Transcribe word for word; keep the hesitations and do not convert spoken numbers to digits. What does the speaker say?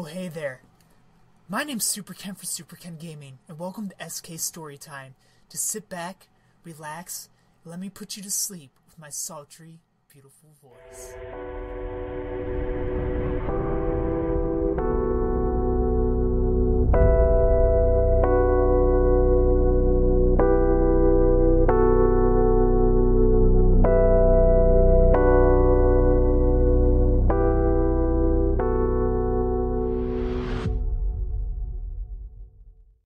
Oh hey there, my name's Super Ken from Super Ken Gaming, and welcome to S K Storytime. Just sit back, relax, and let me put you to sleep with my sultry, beautiful voice.